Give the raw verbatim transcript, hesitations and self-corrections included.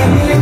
What's